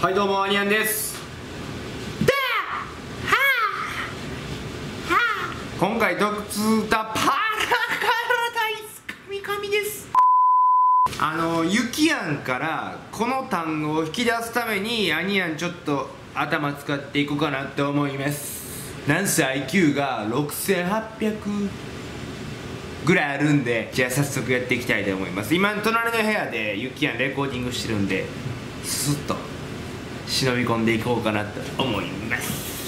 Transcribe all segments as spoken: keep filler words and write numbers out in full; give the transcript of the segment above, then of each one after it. はい、どうも、あにやんです。今回特通だパラカラ大好き神です。あのゆきやんからこの単語を引き出すためにあにやんちょっと頭使っていこうかなって思います。なんせ アイキュー がろくせんはっぴゃくぐらいあるんで、じゃあ早速やっていきたいと思います。今隣の部屋でゆきやんレコーディングしてるんで、スッと忍び込んでいこうかなと思います。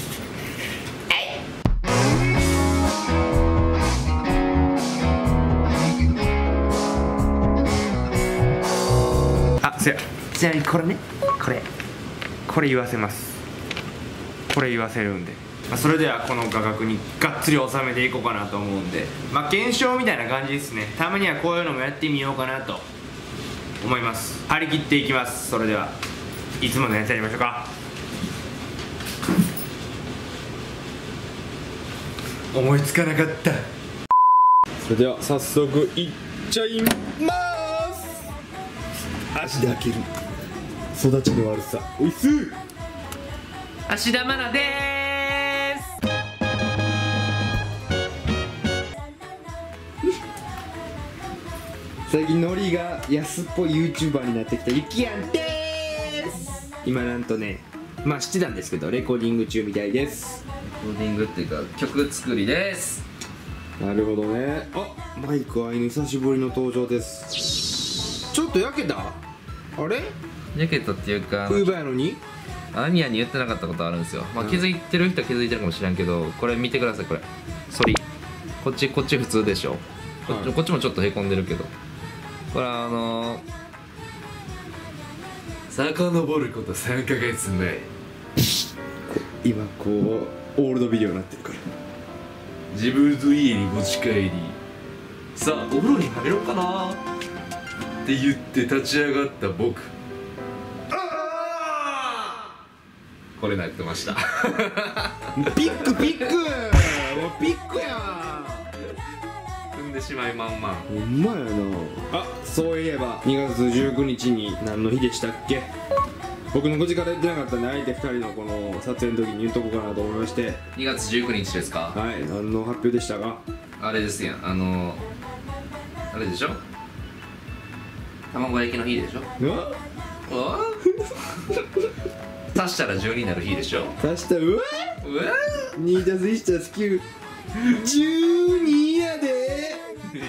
あ、そうや。ちなみにこれね、これ、これ言わせます。これ言わせるんで。まあ、それではこの画角にがっつり収めていこうかなと思うんで、まあ、検証みたいな感じですね。たまにはこういうのもやってみようかなと思います。張り切っていきます。それでは。いつものやつやりましょうか。思いつかなかった。それでは早速いっちゃいまーす。足で開ける育ちの悪さおいす。芦田愛菜でーす。最近ノリが安っぽい ユーチューバー になってきたゆきやんです。今なんとね、まあ知ってたんですけどレコーディング中みたいです。レコーディングっていうか曲作りです。なるほどね。あ、マイクあいの久しぶりの登場です。ちょっと焼けた。あれ焼けたっていうか冬場やのにあにやに言ってなかったことあるんですよ、まあ、気づいてる人は気づいてるかもしれんけど、これ見てください。これ反り、こっちこっち普通でしょ、はい、こ, こっちもちょっとへこんでるけど、これあのー遡ることさんかげつまえ、今こうオールドビデオになってるから、自分の家に持ち帰り、さあお風呂に入ろうかなって言って立ち上がった僕、あーこれなってました。ピックピックもうピックやん。踏んでしまいまんまん。ほんまやな。あ、そういえばにがつじゅうくにちに何の日でしたっけ。僕の口から言ってなかったんで、相手ふたりのこの撮影の時に言っとこうかなと思いまして。にがつじゅうくにちですか。はい、何の発表でしたか。あれですやん、あのあれでしょ、卵焼きの日でしょ。ああ足したらじゅうにになる日でしょ。足したらうわうわ にたすいちたすきゅうじゅうにやで。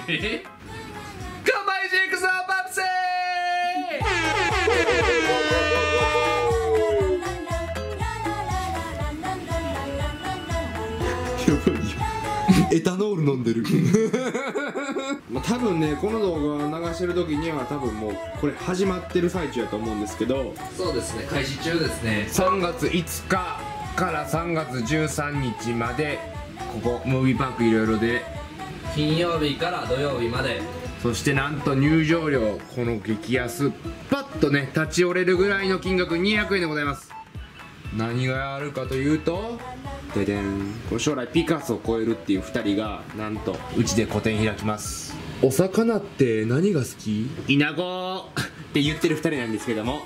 えエタノール飲んでる。まあ多分ね、この動画流してる時には多分もうこれ始まってる最中やと思うんですけど、そうですね、開始中ですね。さんがついつかからさんがつじゅうさんにちまで、ここムービーパークいろいろで金曜日から土曜日まで、そしてなんと入場料、この激安パッとね立ち寄れるぐらいの金額にひゃくえんでございます。何があるかというと、ででん、これ将来ピカソを超えるっていうふたりがなんとうちで個展開きます。お魚って何が好き？イナゴって言ってるふたりなんですけども、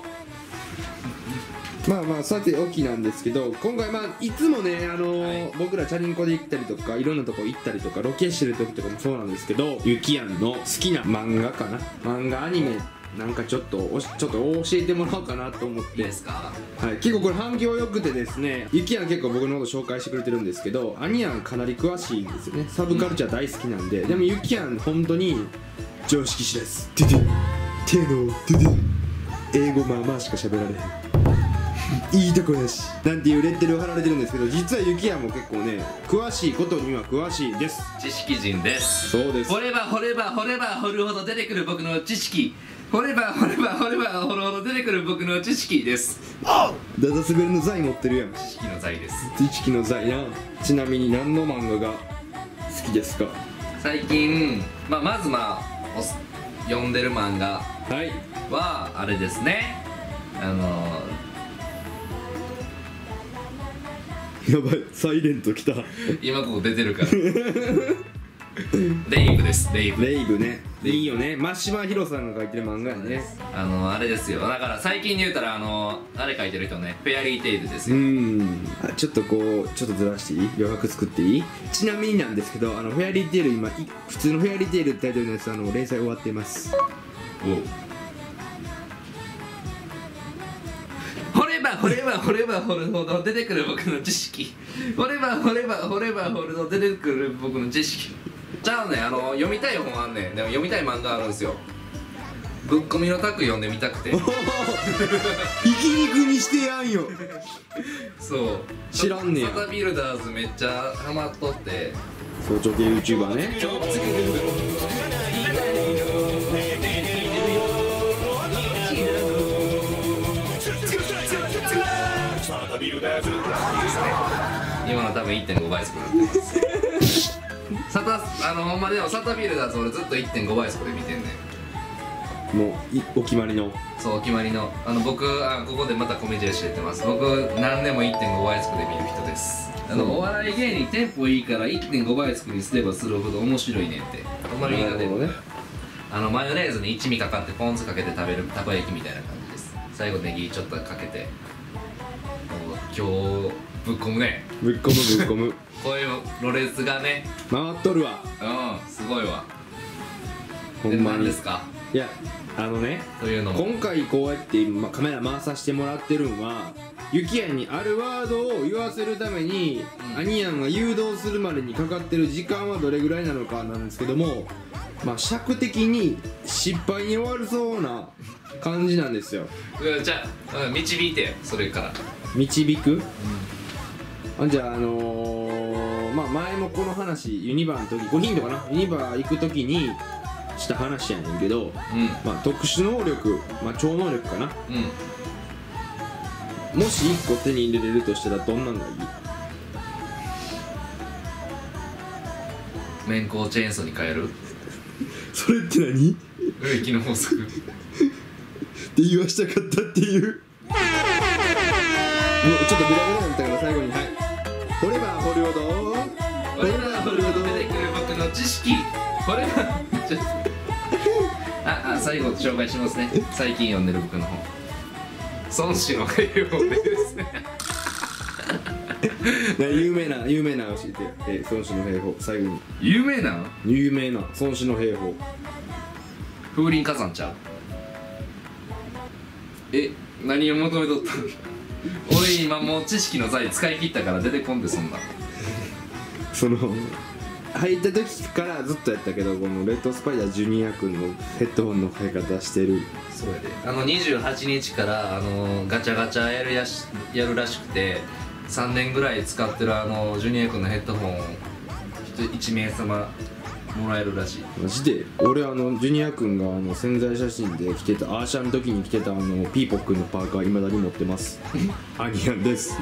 まあまあさておきなんですけど、今回まあいつもね、あのーはい、僕らチャリンコで行ったりとかいろんなとこ行ったりとかロケしてる時とかもそうなんですけど、ゆきやんの好きな漫画かな、漫画アニメなんかちょっとおしちょっと教えてもらおうかなと思って。いいですか。はい、結構これ反響良くてですね、ゆきやん結構僕のこと紹介してくれてるんですけど、あにやんかなり詳しいんですよね。サブカルチャー大好きなんで、うん、でもゆきやん本当に常識知らず、てて手のてて英語まあまあしか喋られへんいいとこやしなんていうレッテルを貼られてるんですけど、実はゆきやんも結構ね詳しいことには詳しいです。知識人です。そうです。掘れば掘れば掘れば掘るほど出てくる僕の知識、掘れば掘れば掘れば掘るほど出てくる僕の知識です。あっ、ダダスベルの財持ってるやん。知識の財です。知識の財やん。ちなみに何の漫画が好きですか。最近、まあ、まずまあ読んでる漫画はあれですね、あのーやばい、サイレントきた。今ここ出てるからレイブですレイブレイブね、いいよね。真島ひろさんが描いてる漫画やね。あのあれですよ、だから最近で言うたらあのあれ描いてる人ね、フェアリーテイルですよ。うん、ちょっとこうちょっとずらしていい、余白作っていい。ちなみになんですけど、あのフェアリーテイル今普通のフェアリーテイルってタイトルのやつ、あの連載終わっています。お掘れば掘れば掘れば掘るほど出てくる僕の知識、掘れば掘れば掘れば掘るほど出てくる僕の知識。じゃあね、あの読みたい本あんねん。でも読みたい漫画あるんですよ。ぶっこみのタク読んでみたくて。生き肉にしてやんよ。そう知らんねや。サタビルダーズめっちゃハマっとって、早朝系 YouTuber ね。今の多分 いってんごばい速だった。サタ、あのほんまでもサタビルダーズ俺ずっと いってんごばい速で見てんねん。もうお決まりの、そうお決まりの、あの僕あここでまた米印入れてます。僕何でも いってんごばい速で見る人です。あのお笑い芸人テンポいいから いってんごばい速にすればするほど面白いねんって。ほんまに言い方で、あのマヨネーズに一味かかってポン酢かけて食べるたこ焼きみたいな感じです。最後ネギちょっとかけて、今日ぶっこむね。ぶっこむぶっこむ。こういうろれつがね回っとるわ。うん、すごいわ。ほんまに。何ですか。いや、あのね、というのも今回こうやって今カメラ回させてもらってるんは、ゆきやんにあるワードを言わせるために、うん、アニヤンが誘導するまでにかかってる時間はどれぐらいなのかなんですけども、まあ尺的に失敗に終わるそうな感じなんですよ。うん、じゃあ導いてよ、それから。導く？うん、じゃあ、あのー、まあ前もこの話ユニバーの時ごヒントかな、ユニバー行く時にした話やねんけど、うん、まあ特殊能力、まあ、超能力かな、うん、もしいっこ手に入れれるとしたらどんなんがいい？面光チェーンソーに変える。それって何？植木の法則って言わしたかったっていう。もうちょっとグラグラだったから最後に、はい、掘れば掘るほど、掘れば掘るほど出てくる僕の知識、掘ればちょっとああ最後紹介しますね。最近読んでる僕の本、孫子の英語ですね。有名な有名な教えて、えー、孫子の兵法。最後に有名な有名な孫子の兵法。風林火山ちゃう。え、何を求めとったんだ。俺今もう知識の財使い切ったから出てこんで、そんなその入った時からずっとやったけど、このレッドスパイダージュニア君のヘッドホンの買い方してる。そうやで、あのにじゅうはちにちからあのガチャガチャやるやしやるらしくて、さんねんぐらい使ってるあのジュニア君のヘッドホンいちめいさまもらえるらしい。マジで俺あのジュニア君があの宣材写真で着てた、アーシャの時に着てたあのピーポックのパーカーいまだに持ってます。アニヤンです。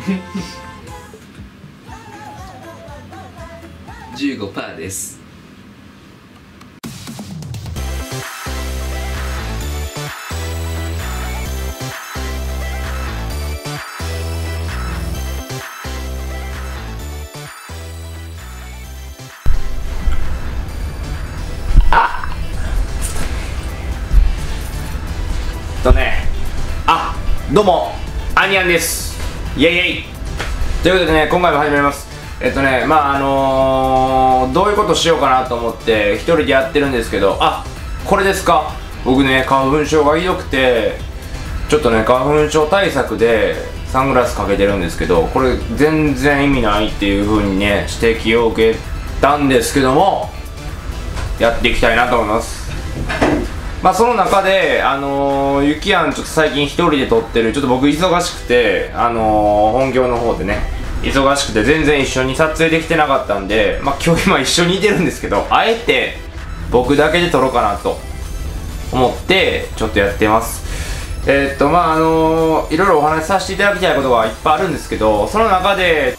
じゅうごパーセント です。どうも、アニヤンです。イエイイエイということでね、今回も始めます。えっとね、まああのー、どういうことしようかなと思って一人でやってるんですけど、あ、これですか。僕ね、花粉症がひどくて、ちょっとね、花粉症対策でサングラスかけてるんですけど、これ全然意味ないっていう風にね、指摘を受けたんですけども、やっていきたいなと思います。まあその中で、あのー、ゆきやんちょっと最近一人で撮ってる、ちょっと僕忙しくて、あのー、本業の方でね忙しくて全然一緒に撮影できてなかったんで、まあ今日今一緒にいてるんですけど、あえて僕だけで撮ろうかなと思ってちょっとやってます。えー、っとまああのー、いろいろお話しさせていただきたいことがいっぱいあるんですけど、その中で